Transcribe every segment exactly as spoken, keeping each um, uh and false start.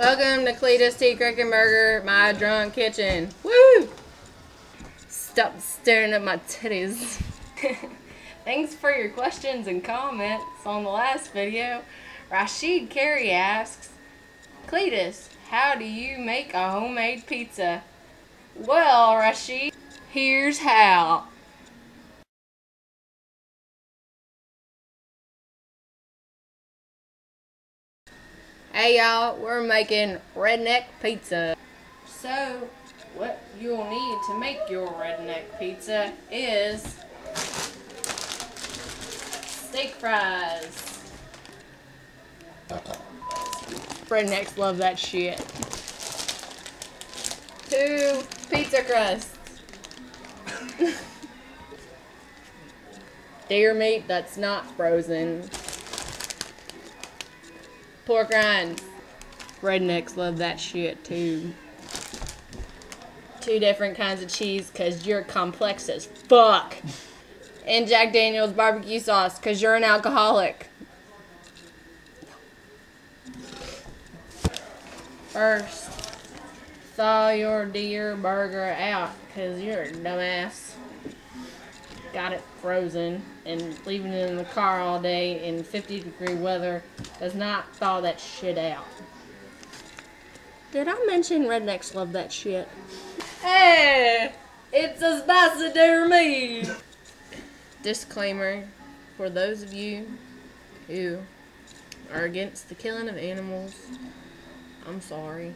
Welcome to Cletus T. Crickenberger, my drunk kitchen. Woo! Stop staring at my titties. Thanks for your questions and comments on the last video. Rashid Carey asks, Cletus, how do you make a homemade pizza? Well, Rashid, here's how. Hey y'all, we're making redneck pizza. So, what you'll need to make your redneck pizza is steak fries. Rednecks love that shit. Two pizza crusts. Deer meat that's not frozen. Pork rinds. Rednecks love that shit too. Two different kinds of cheese, cause you're complex as fuck. And Jack Daniels barbecue sauce, cause you're an alcoholic. First, thaw your deer burger out, cause you're a dumbass. Got it frozen, and leaving it in the car all day in fifty degree weather does not thaw that shit out. Did I mention rednecks love that shit? Hey! It's a spicy deer meat! Disclaimer, for those of you who are against the killing of animals, I'm sorry.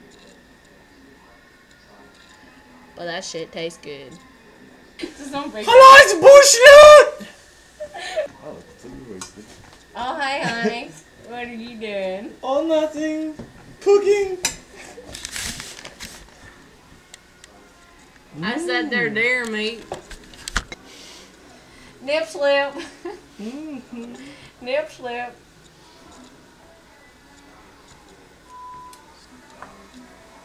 But that shit tastes good. Hello, it's bullshit! Oh, it's wasted. Oh, hi, honey. What are you doing? Oh, nothing. Cooking. I mm. said they're deer meat. Nip slip. Mm-hmm. Nip slip.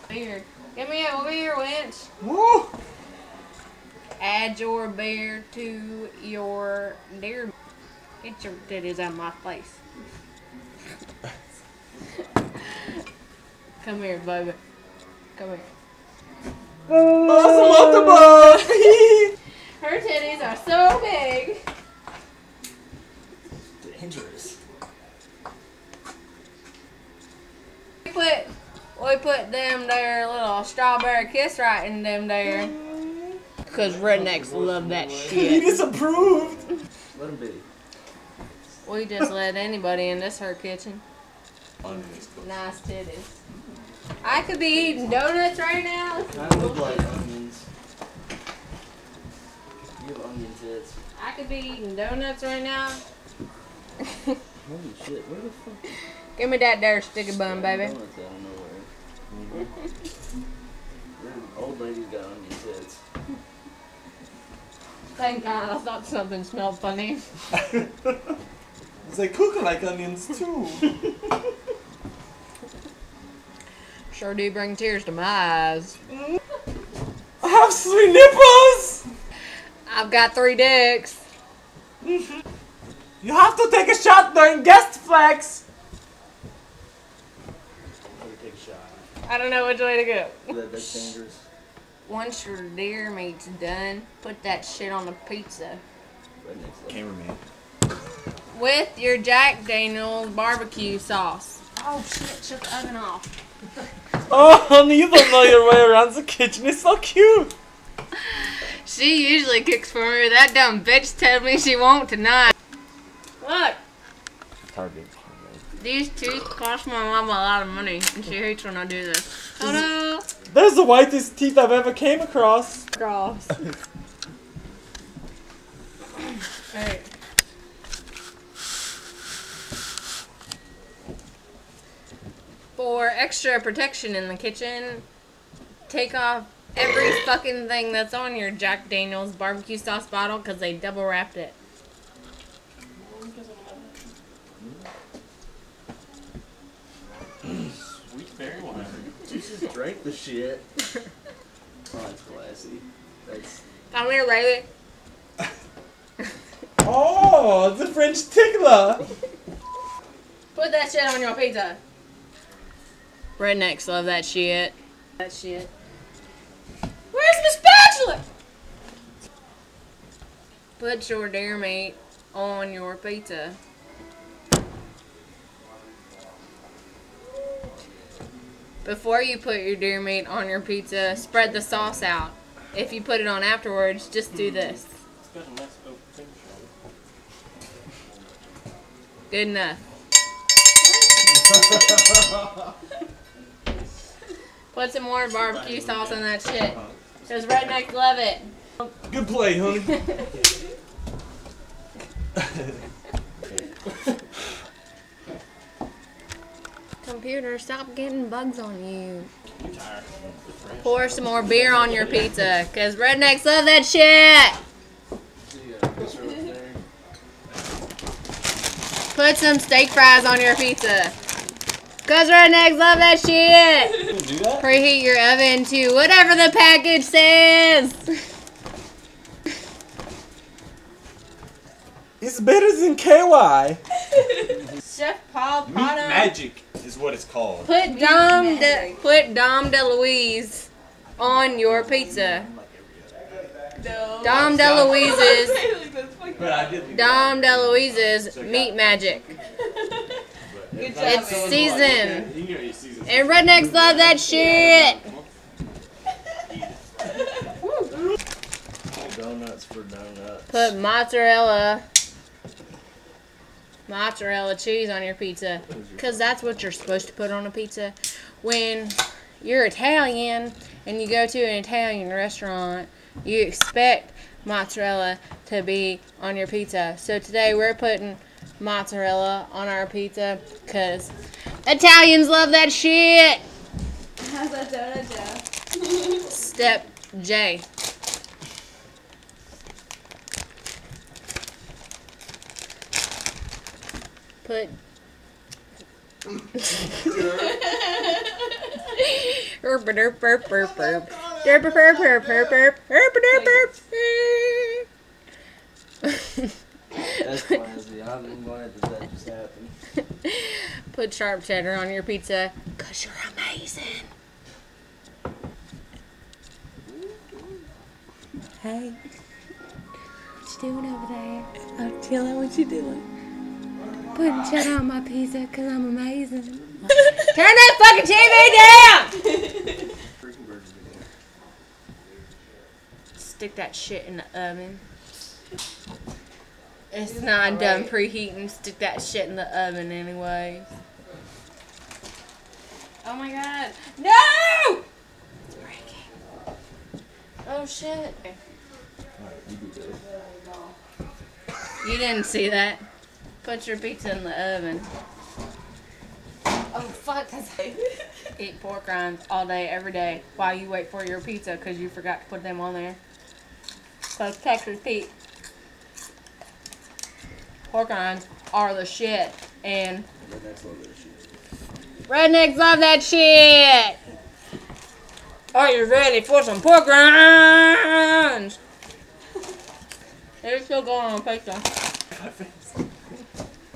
Beer. Give me a beer, winch. Woo! Add your beer to your deer. Get your titties out of my face. Come here, baby. Come here. Oh, the Her titties are so big. Dangerous. We put, we put them there little strawberry kiss right in them there. Cause rednecks love that shit. He disapproved. Let him be. We just let anybody in. This her kitchen. Nice titties. I could be eating donuts right now. I look like onions. You have onion tits. I could be eating donuts right now. Holy shit! Where the fuck? Give me that there sticky bun, baby. Donuts out of nowhere. Mm-hmm. Old lady's got onion tits. Thank God, I thought something smelled funny. They cook like onions too. Sure do bring tears to my eyes. I have three nipples! I've got three dicks. Mm-hmm. You have to take a shot during guest flex. Take a shot. I don't know which way to go. That, that's dangerous. Once your deer meat's done, put that shit on the pizza. Cameraman. With your Jack Daniels barbecue sauce. Oh shit, shut the oven off. Oh honey, you don't know your way around the kitchen, it's so cute. She usually cooks for me, that dumb bitch told me she won't tonight. Look. Target. These two cost my mom a lot of money, and she hates when I do this. Ta-da! That's the whitest teeth I've ever came across. Cross. Alright. For extra protection in the kitchen, take off every fucking thing that's on your Jack Daniels barbecue sauce bottle, because they double wrapped it. Very wine. You just drank the shit. Oh, that's classy. That's... Come here, baby. Oh, the French tickler. Put that shit on your pizza. Rednecks love that shit. That shit. Where's my spatula? Put your deer meat on your pizza. Before you put your deer meat on your pizza, spread the sauce out. If you put it on afterwards, just do this. Good enough. Put some more barbecue sauce on that shit. Those rednecks love it. Good play, honey. Computer, stop getting bugs on you. I'm tired. Pour some more beer on your pizza, because rednecks love that shit. Put some steak fries on your pizza, because rednecks love that shit. Do that? Preheat your oven to whatever the package says. It's better than K Y. Chef Paul Pato. Meat magic is what it's called. Put Dom De, put Dom DeLuise on your pizza. No. Dom DeLuise's Dom DeLuise's meat magic. Good job. It's seasoned. And rednecks love that shit. Donuts for donuts. Put mozzarella. mozzarella cheese on your pizza, because that's what you're supposed to put on a pizza. When you're Italian and you go to an Italian restaurant, you expect mozzarella to be on your pizza. So today we're putting mozzarella on our pizza, because Italians love that shit. How's that donut, Jeff? Step J. Put burp burp burp burp burp burp burp burp burp. That's crazy. I didn't want it that just happened. Put sharp cheddar on your pizza, cause you're amazing. Hey, what you doing over there? I'm telling what you doing. Putting cheddar on my pizza, because I'm amazing. Turn that fucking T V down! Stick that shit in the oven. It's not right. Done preheating. Stick that shit in the oven anyway. Oh my god. No! It's breaking. Oh shit. All right, you do this. You didn't see that. Put your pizza in the oven. Oh fuck, that's eat pork rinds all day, every day, while you wait for your pizza because you forgot to put them on there. So Texas Pete. Pork rinds are the shit, and rednecks love that shit. Rednecks love that shit! Are you ready for some pork rinds? They're still going on pizza.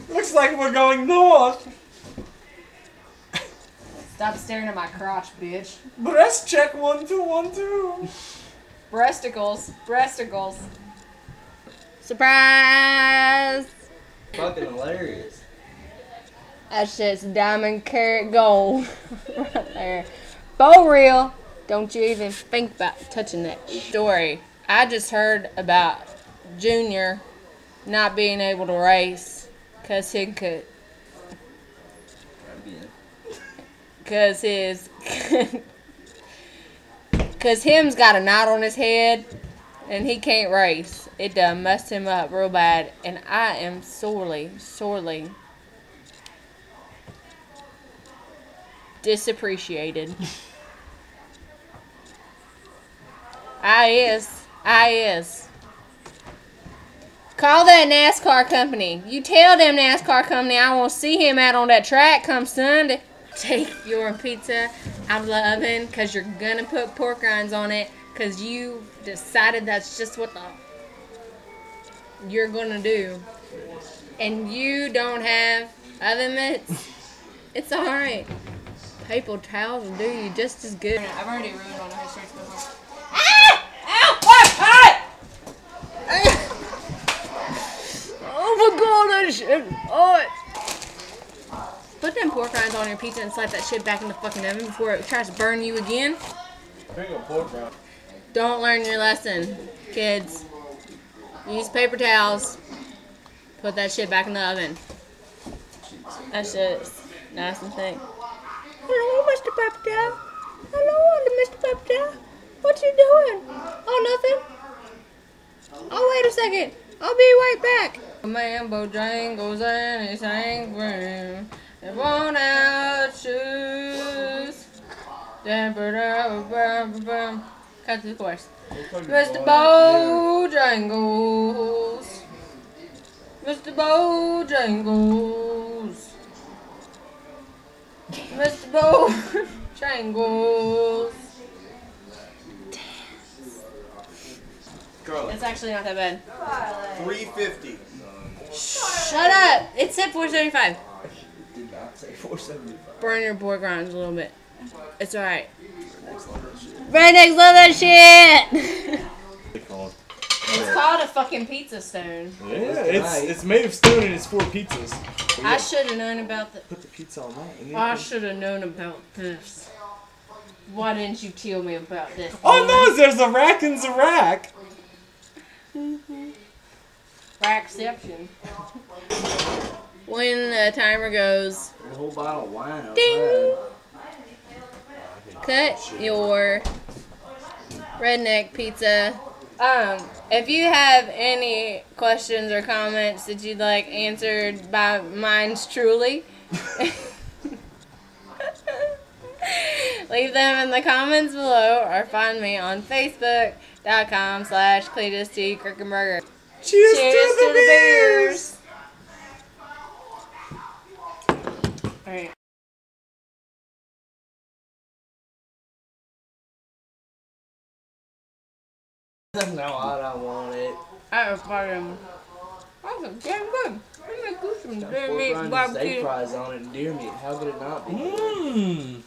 Looks like we're going north. Stop staring at my crotch, bitch. Breast check one two one two. Breasticles, breasticles. Surprise! Fucking hilarious. That's just diamond carat gold right there. For real, don't you even think about touching that story. I just heard about Junior not being able to race. Cause he could. Cause his. Cause him's got a knot on his head, and he can't race. It done messed him up real bad, and I am sorely, sorely disappreciated. I is, I is. Call that NASCAR company. You tell them NASCAR company I won't see him out on that track come Sunday. Take your pizza out of the oven, because you're going to put pork rinds on it, because you decided that's just what the you're going to do. And you don't have oven mitts. It's alright. paper towels will do you just as good. I've already ruined all the high shirts going home. Ah! Ow! What? Ah! Oh my god, that shit. Oh, it. Put them pork rinds on your pizza and slap that shit back in the fucking oven before it tries to burn you again. Pork rind. Don't learn your lesson, kids. Use paper towels. Put that shit back in the oven. That shit's nice and thick. Hello, Mister Pato. Hello, Mister Pato. What you doing? Oh, nothing. Oh, wait a second. I'll be right back. Man, Bo Jangles and his angry. They won't out shoes. Cut to the chorus. Mister Bo Jangles. Mister Bo Jangles. Mister Bo Jangles. Girl. It's actually not that bad. three fifty. Shut up! It said four seventy-five. Did not say four seventy-five. Burn your pork rinds a little bit. It's alright. Rednecks love that shit! It's called a fucking pizza stone. Yeah, it's it's made of stone and it's four pizzas. Yeah. I should have known about the. Put the pizza on that. I should have known about this. Why didn't you tell me about this? Oh no, there's a rack and a rack. Mm-hmm. Rackception. When the timer goes. A whole bottle of wine. Ding. Cut your redneck pizza. Um, if you have any questions or comments that you'd like answered by mines truly, leave them in the comments below or find me on Facebook.com slash Cletus T. Crickenberger. Cheers, Cheers to, to the, the beers! beers. Alright. No, I don't want it. I was fucking. That was damn good. Let me do some deer meat barbecue. Steak fries on it and deer meat. How could it not be? Mmm.